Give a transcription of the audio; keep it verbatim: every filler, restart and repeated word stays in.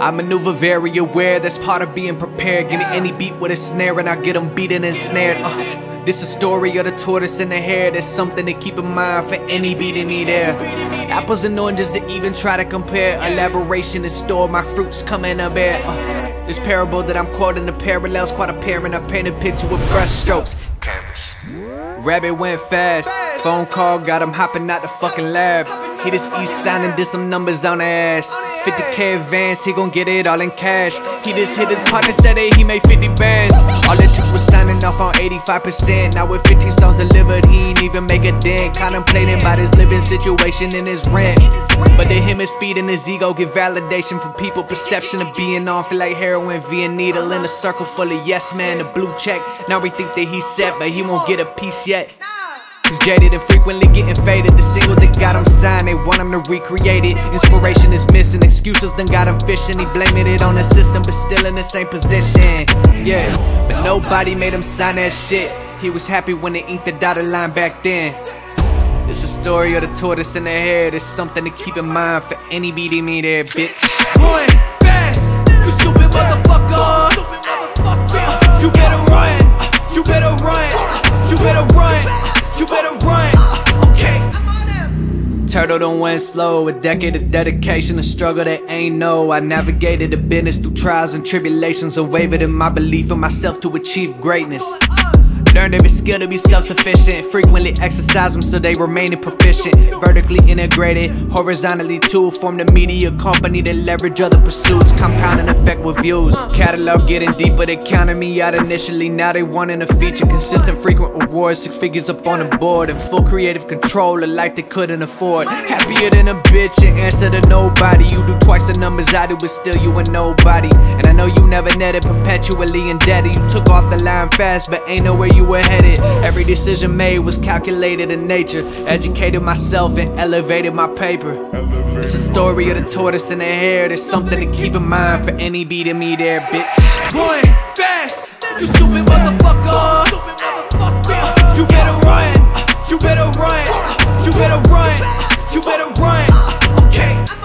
I maneuver very aware, that's part of being prepared. Give me any beat with a snare and I get them beaten and snared. Uh, this is a story of the tortoise and the hare. There's something to keep in mind for any beating me there. Apples and oranges to even try to compare. Elaboration in store, my fruits come in a bear. Uh, this parable that I'm quoting, the parallels quite apparent. I paint a picture with brush strokes. Rabbit went fast, phone call got him hopping out the fucking lab. Hit his east sign and did some numbers on the ass. fifty K advance, he gon' get it all in cash. He just hit his partner, said that he made fifty bands. All it took was signing off on eighty-five percent. Now with fifteen songs delivered, he ain't even make a dent. Contemplating about his living situation and his rent. But to him, his feet and his ego get validation from people. Perception of being on, feel like heroin via needle. In a circle full of yes man, the blue check. Now we think that he's set, but he won't get a piece yet. He's jaded and frequently getting faded. The single that got him signed, they want him to recreate it. Inspiration is missing, excuses done got him fishing. He blaming it on the system, but still in the same position. Yeah, but nobody made him sign that shit. He was happy when they inked the dotted line back then. It's the story of the tortoise and the hare. There's something to keep in mind for any B D me there, bitch. Run fast, you stupid motherfucker. You better run, you better run, you better run. You better run, okay. I'm on him. Turtle done went slow. A decade of dedication, a struggle that ain't no. I navigated the business through trials and tribulations, and wavered in my belief in myself to achieve greatness. Learned every skill to be self-sufficient. Frequently exercise them so they remain proficient. Vertically integrated, horizontally too. Formed a media company to leverage other pursuits. Compound and effect with views. Catalog getting deeper, they counted me out initially. Now they wanting a feature. Consistent frequent rewards, six figures up on the board. And full creative control, a life they couldn't afford. Happier than a bitch, an answer to nobody. You do twice the numbers I do, but still you and nobody. And I know you never netted, perpetually indebted. You took off the line fast, but ain't nowhere you You were headed. Every decision made was calculated in nature. Educated myself and elevated my paper. Elevated. It's the story of the tortoise and the hare. There's something to keep in mind for any beating me there, bitch. Run fast, you stupid motherfucker. You better run, you better run, you better run, you better run, okay.